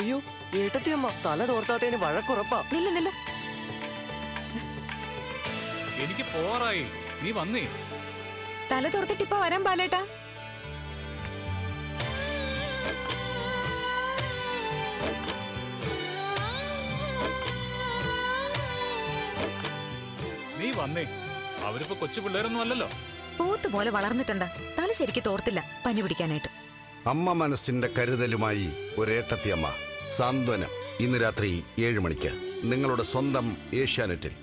അയ്യോ ഏട്ടത്തിയമ്മ തല തോർത്താത്തതിന് വഴക്കുറപ്പാ. നില്ല എനിക്ക് പോറായി, നീ വന്നേ. തല തോർത്തിട്ടിപ്പ വരാൻ പാലേട്ടാ. നീ വന്നേ, അവരിപ്പോ കൊച്ചു പിള്ളേരൊന്നും അല്ലല്ലോ. പൂത്തുപോലെ വളർന്നിട്ടുണ്ട്, തല ശരിക്ക് തോർത്തില്ല പനി പിടിക്കാനായിട്ട്. അമ്മ മനസ്സിന്റെ കരുതലുമായി ഒരേട്ടത്തിയമ്മ സാന്ത്വനം ഇന്ന് രാത്രി 7 മണിക്ക് നിങ്ങളുടെ സ്വന്തം ഏഷ്യാനെറ്റിൽ.